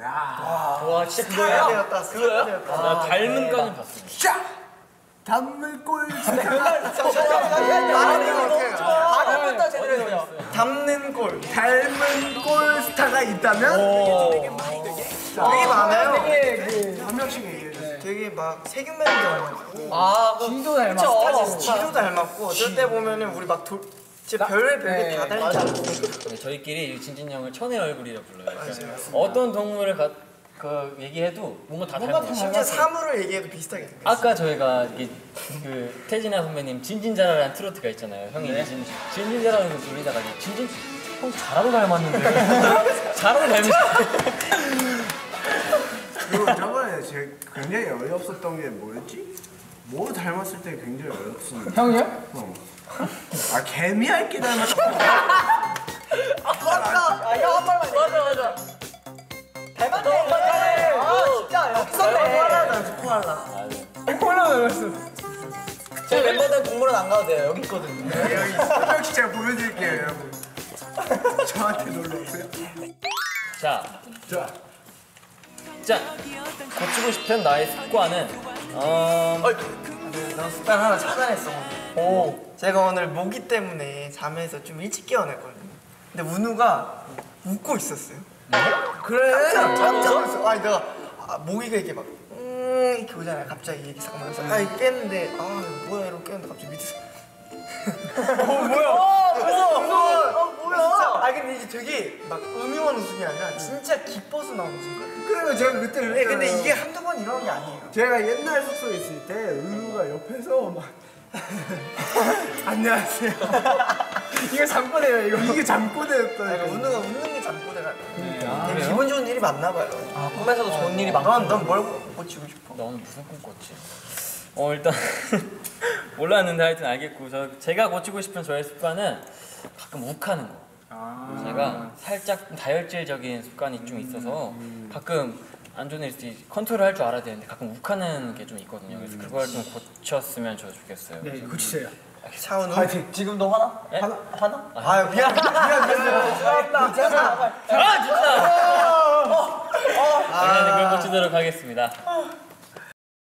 와 진짜 그거야? 그거야? 나 닮은까지 봤어. 담는꼴 진짜 담는꼴 닮은꼴 스타가 있다면 되게 많아요. 되게 한 명씩 얘기해주세요. 되게 막 세균맨도 닮았고 아 진도 닮았고 진도 닮았고 어쩔 때 보면은 우리 막 진짜 별게 다 닮았잖아. 저희끼리 진진 형을 천의 얼굴이라 불러요. 어떤 동물을 그 얘기해도 뭔가 다 닮았어요. 심지어 사물을 얘기해도 비슷하게 생겼어요. 아까 저희가 이게 그 태진아 선배님 진진자라라는 트로트가 있잖아요. 형이 네. 진진자라는 거 부르다가 진진 형 자라로 닮았는데 자라로 닮았는데. 그리고 저번에 제가 굉장히 어이없었던 게 뭐였지? 뭐 닮았을 때 굉장히 어이없었는데 형이요? 어. 아 개미핥기 닮았어. 아 맞다. 아 형 한 발만 맞아 맞아. 닮았네. 코알라 닮았어. 제 멤버들 동물원 안 가도 돼요. 여기 있거든요. 여기 있어. 제가 보여드릴게요, 여러분. 저한테 놀러 오세요. 자. 고치고 싶은 나의 습관은 난 습관 하나 차단했어. 오. 제가 오늘 모기 때문에 잠에서 좀 일찍 깨어났거든요. 근데 운우가 웃고 있었어요. 네? 그래. 깜짝 놀랐어. 아니 내가 모기가 이렇게 막. 이렇게 오잖아요. 갑자기 이렇게 잠깐만서 아 깼는데 아 뭐야 이러고 깼는데 갑자기 밑에서 뭐야? 뭐야? 진짜, 아 근데 이게 되게 막 음흉한 웃음이 아니라 진짜 기뻐서 나온 웃음 같아요. 그러면 제가 그때 네, 근데 이게 한두 번 이러는 게 아니에요. 제가 옛날 숙소에 있을 때 은우가 옆에서 막 안녕하세요. 이거 잠꼬대예요 이거. 이게 잠꼬대였다. 이거 은우가 웃는 게 잠꼬대라고. 되게 기분 좋은 일이 많나 봐요. 아 꿈에서도 좋은 일이 많나 봐요. 넌 뭘 꽂히고 싶어? 너는 무슨 꿈 꿨지? 일단 몰랐는데 하여튼 알겠고 제가 고치고 싶은 저의 습관은 가끔 욱하는 거. 제가 살짝 다혈질적인 습관이 좀 있어서 가끔 안 좋은 일이 컨트롤 할 줄 알아야 되는데 가끔 욱하는 게 좀 있거든요. 그래서 그걸 좀 고쳤으면 저 좋겠어요. 네, 고치세요. 차은우 파이팅. 지금 너 화나? 예? 화나? 아유 미안. 진짜. 진짜. 그걸 고치도록 하겠습니다.